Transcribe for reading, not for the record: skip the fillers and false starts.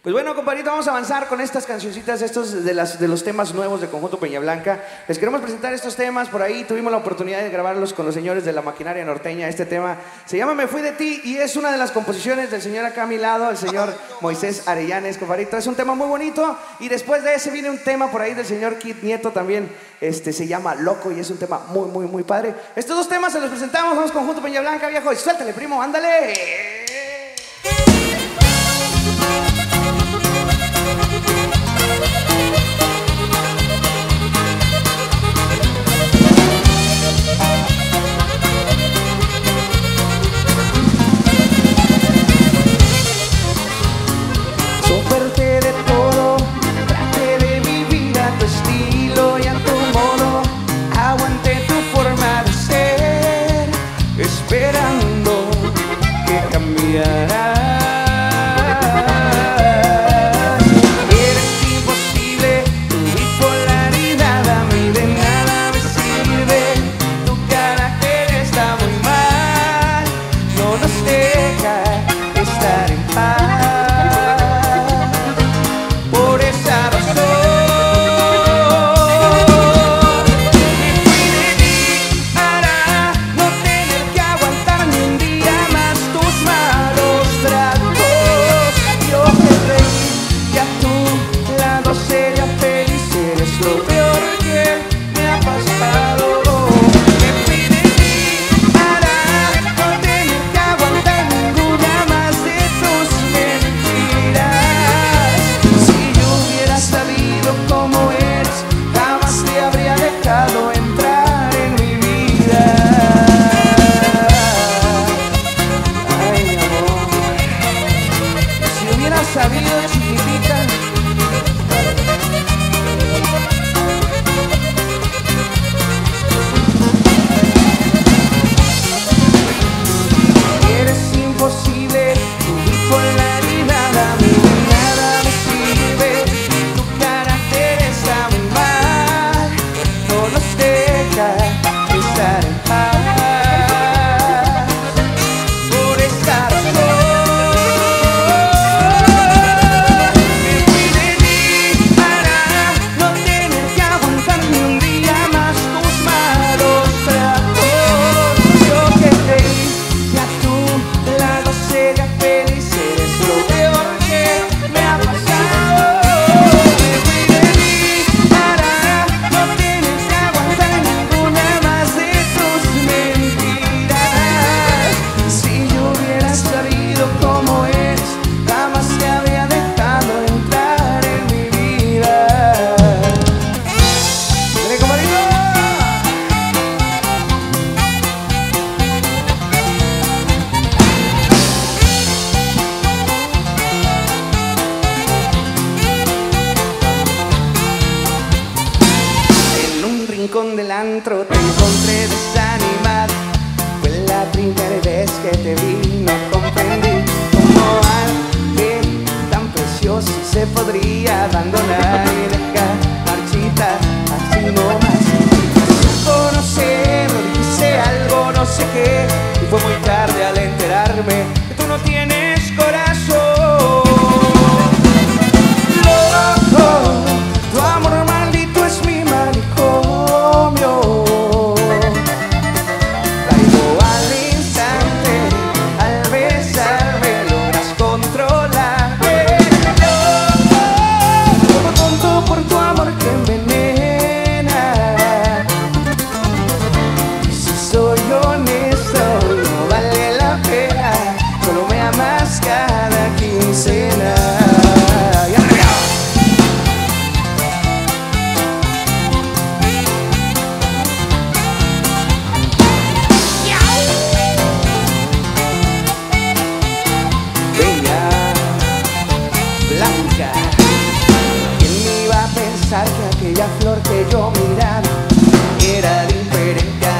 Pues bueno, compañeros, vamos a avanzar con estas cancioncitas, estos de los temas nuevos de Conjunto Peña Blanca. Les queremos presentar estos temas, por ahí tuvimos la oportunidad de grabarlos con los señores de la maquinaria norteña. Este tema se llama Me Fui De Ti y es una de las composiciones del señor acá a mi lado, el señor Moisés Arellanes, compadrito. Es un tema muy bonito y después de ese viene un tema por ahí del señor Kid Nieto también, se llama Loco y es un tema muy, muy, muy padre. Estos dos temas se los presentamos, vamos Conjunto Peña Blanca, viejo, y suéltale, primo, ándale. Te encontré desanimado, fue la primera vez que te vi, no comprendí cómo alguien tan precioso se podría abandonar y dejar marchitas así nomás. Conocer, hice algo, no sé qué, y fue muy tarde al enterarme que tú no tienes corazón. Loco, tu amor maldito es mi manicomio. Flor que yo miraba era diferente.